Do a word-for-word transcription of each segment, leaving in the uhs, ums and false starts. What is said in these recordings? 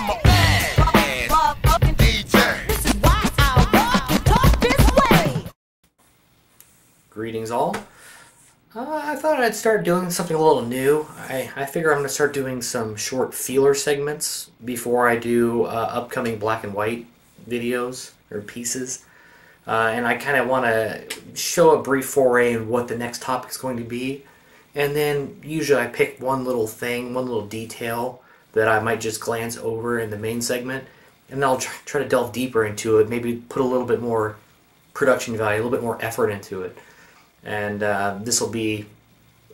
I'm a bad motherfucking D J. This is why I walk and talk this way. Greetings all. Uh, I thought I'd start doing something a little new. I, I figure I'm going to start doing some short feeler segments before I do uh, upcoming black and white videos or pieces. Uh, and I kind of want to show a brief foray in what the next topic is going to be. And then usually I pick one little thing, one little detail that I might just glance over in the main segment. And then I'll try, try to delve deeper into it, maybe put a little bit more production value, a little bit more effort into it. And uh, this will be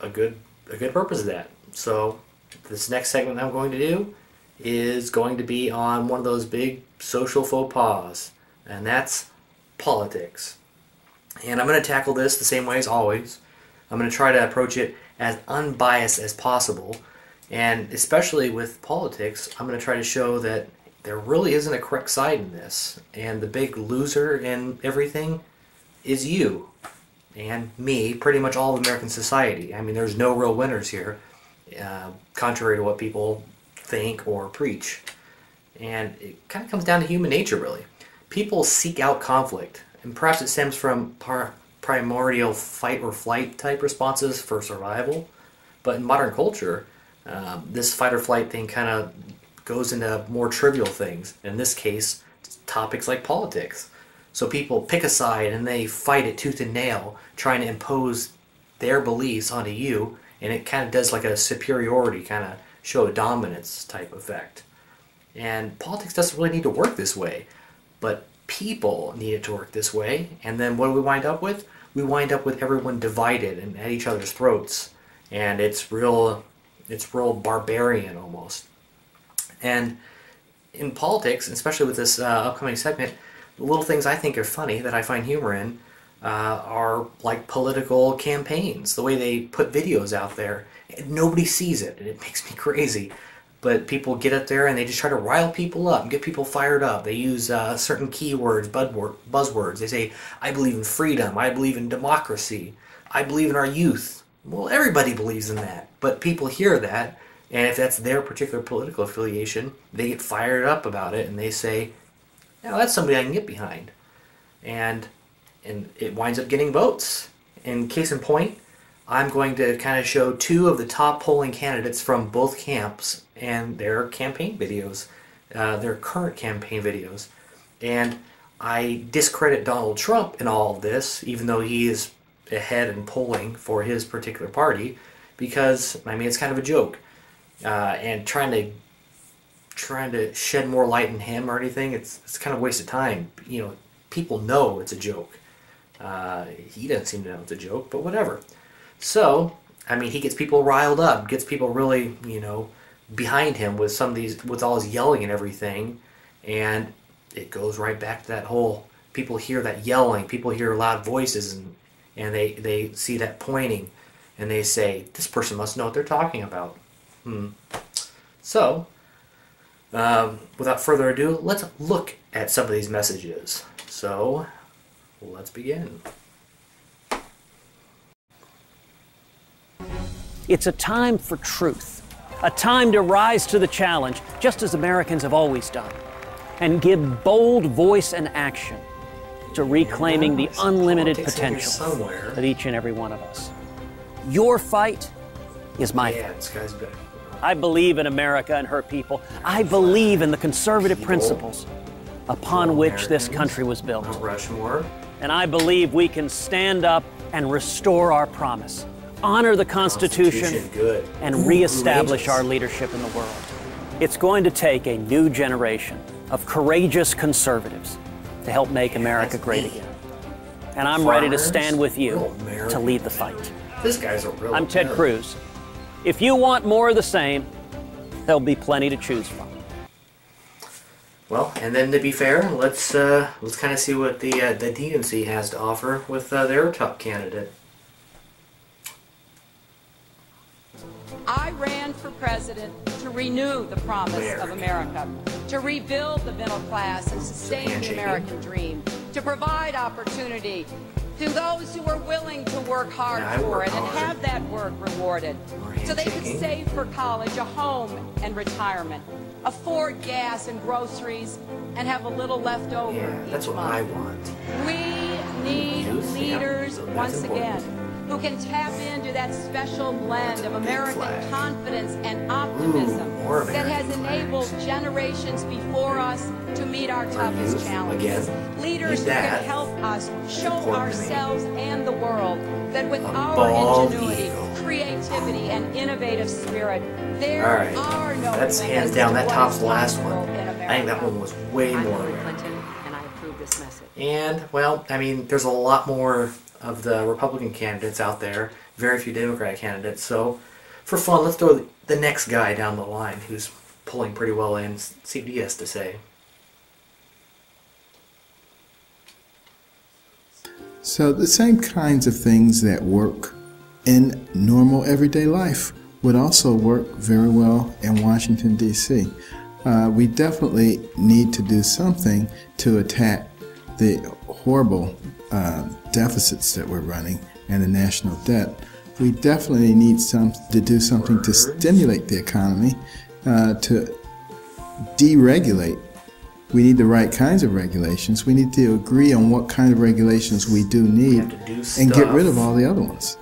a good, a good purpose of that. So this next segment I'm going to do is going to be on one of those big social faux pas. And that's politics. And I'm going to tackle this the same way as always. I'm going to try to approach it as unbiased as possible, and especially with politics, I'm going to try to show that there really isn't a correct side in this, and the big loser in everything is you and me, pretty much all of American society. I mean, there's no real winners here, uh, contrary to what people think or preach. And it kind of comes down to human nature, really. People seek out conflict, and perhaps it stems from par primordial fight or flight type responses for survival. But in modern culture, um, this fight or flight thing kind of goes into more trivial things. In this case, topics like politics. So people pick a side and they fight it tooth and nail, trying to impose their beliefs onto you, and it kind of does like a superiority, kind of show a dominance type effect. And politics doesn't really need to work this way. But people need it to work this way, and then what do we wind up with? We wind up with everyone divided and at each other's throats, and it's real, it's real barbarian almost. And in politics, especially with this uh, upcoming segment, the little things I think are funny that I find humor in uh, are like political campaigns, the way they put videos out there. Nobody sees it, and it makes me crazy. But people get up there and they just try to rile people up and get people fired up. They use uh, certain keywords, buzzwords. They say, I believe in freedom. I believe in democracy. I believe in our youth. Well, everybody believes in that. But people hear that, and if that's their particular political affiliation, they get fired up about it and they say, now that's somebody I can get behind. And, and it winds up getting votes. And case in point, I'm going to kind of show two of the top polling candidates from both camps and their campaign videos, uh, their current campaign videos. And I discredit Donald Trump in all of this, even though he is ahead in polling for his particular party, because, I mean, it's kind of a joke. Uh, and trying to trying to shed more light on him or anything, it's, it's kind of a waste of time. You know, people know it's a joke. Uh, he doesn't seem to know it's a joke, but whatever. So, I mean, he gets people riled up, gets people really, you know, behind him with some of these, with all his yelling and everything, and it goes right back to that whole, people hear that yelling, people hear loud voices, and, and they, they see that pointing, and they say, this person must know what they're talking about. Hmm. So, um, without further ado, let's look at some of these messages. So, let's begin. It's a time for truth, a time to rise to the challenge, just as Americans have always done, and give bold voice and action to reclaiming the unlimited potential of each and every one of us. Your fight is my fight. I believe in America and her people. I believe in the conservative principles upon which this country was built. And I believe we can stand up and restore our promise. Honor the Constitution, Constitution and reestablish our leadership in the world. It's going to take a new generation of courageous conservatives to help make yeah, America great again. And I'm Farmers, ready to stand with you to lead the fight. This guy's a real I'm Ted Cruz. If you want more of the same, there'll be plenty to choose from. Well, and then to be fair, let's uh, let's kind of see what the uh, the D N C has to offer with uh, their top candidate. I ran for president to renew the promise America. of America, to rebuild the middle class and sustain the American dream, to provide opportunity to those who are willing to work hard yeah, for work it hard. and have that work rewarded, so they can save for college, a home, and retirement. afford gas and groceries, and have a little left over. Yeah, that's what month. I want. We need leaders, yeah, once important. again, who can tap into that special blend of American flag. confidence and optimism Ooh, that has flags. enabled generations before us to meet our toughest our challenges. Again, leaders who can help us show ourselves and the world that with a our ingenuity, eagle. creativity, and innovative spirit, there right. are no That's hands down. That tops the last one. I think that one was way I'm more. Clinton, and, I approve this message. and, well, I mean, there's a lot more of the Republican candidates out there, very few Democrat candidates. So, for fun, let's throw the next guy down the line who's pulling pretty well in, see what he has to say. So, the same kinds of things that work in normal everyday life would also work very well in Washington, D C Uh, we definitely need to do something to attack the horrible uh, deficits that we're running and the national debt. We definitely need some, to do something to stimulate the economy, uh, to deregulate. We need the right kinds of regulations. We need to agree on what kind of regulations we do need we do and get rid of all the other ones.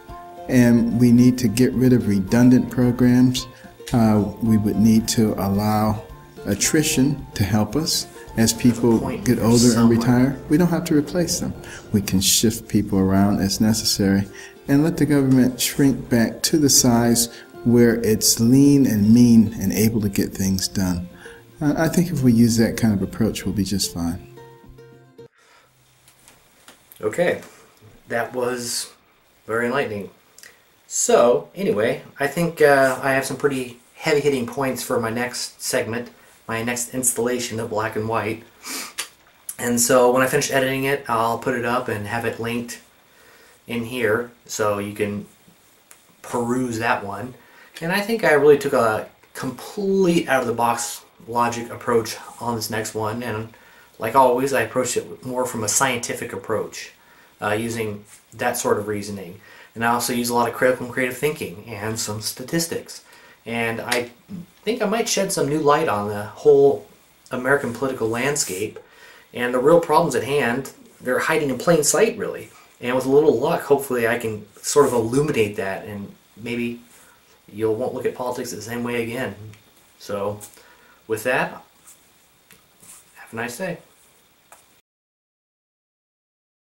And we need to get rid of redundant programs. Uh, we would need to allow attrition to help us as people get older and retire. We don't have to replace them. We can shift people around as necessary and let the government shrink back to the size where it's lean and mean and able to get things done. I think if we use that kind of approach, we'll be just fine. Okay, that was very enlightening. So anyway, I think uh, I have some pretty heavy-hitting points for my next segment, my next installation of Black and White. And so when I finish editing it, I'll put it up and have it linked in here so you can peruse that one. And I think I really took a complete out-of-the-box logic approach on this next one, and like always, I approached it more from a scientific approach, uh, using that sort of reasoning. And I also use a lot of critical and creative thinking and some statistics. And I think I might shed some new light on the whole American political landscape and the real problems at hand. They're hiding in plain sight, really. And with a little luck, hopefully I can sort of illuminate that, and maybe you won't look at politics the same way again. So with that, have a nice day.